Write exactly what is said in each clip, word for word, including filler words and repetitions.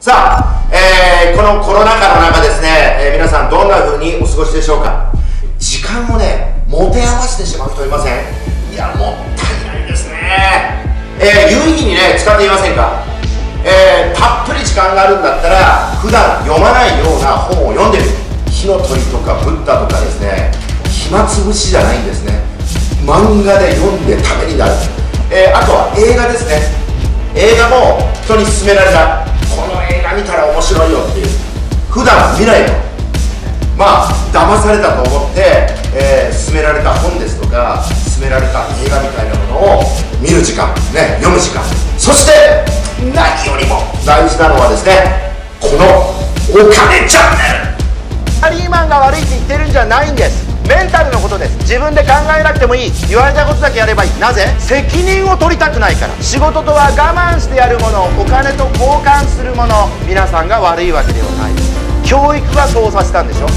さあ、えー、このコロナ禍の中ですね、えー、皆さんどんな風にお過ごしでしょうか。時間をね、持て余してしまう人いません？いや、もったいないですね。えー、有意義にね、使っていませんか？えー、たっぷり時間があるんだったら、普段読まないような本を読んでる。火の鳥とかブッダとかですね、暇つぶしじゃないんですね。漫画で読んでためになる。えー、あとは映画ですね。映画も人に勧められた。この映画見たら面白いよっていう、普段見ないと、まあ騙されたと思って、えー、勧められた本ですとか勧められた映画みたいなものを見る時間、ね、読む時間、そして何よりも大事なのはですね、このお金チャンネル。サラリーマンが悪いって言ってるんじゃないんです。メンタルのことです。自分で考えなくてもいい。言われたことだけやればいい。なぜ？責任を取りたくないから。仕事とは我慢してやるもの、お金と交換するもの。皆さんが悪いわけではない。教育はそうさせたんでしょ。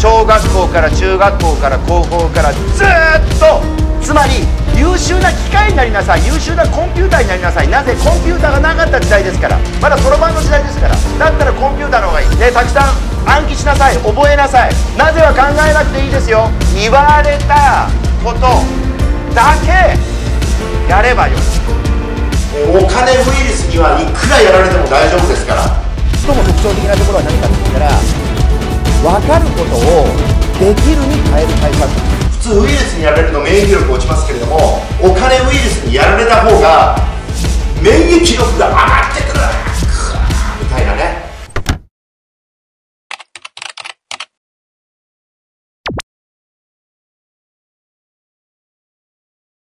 小学校から中学校から高校からずっと、つまり優秀な機械になりなさい、優秀なコンピューターになりなさい。なぜ？コンピューターがなかった時代ですから。まだそろばんの時代ですから。だったらコンピューターの方がいい。で、たくさん暗記しなさい、覚えなさい。なぜは考えなくていいですよ。言われたことだけやればよい。お金ウイルスにはいくらやられても大丈夫ですから。最も特徴的なところは何かって言ったら、分かることをできるに変える対策。普通ウイルスにやられると免疫力落ちますけれども、お金ウイルスにやられた方が免疫力が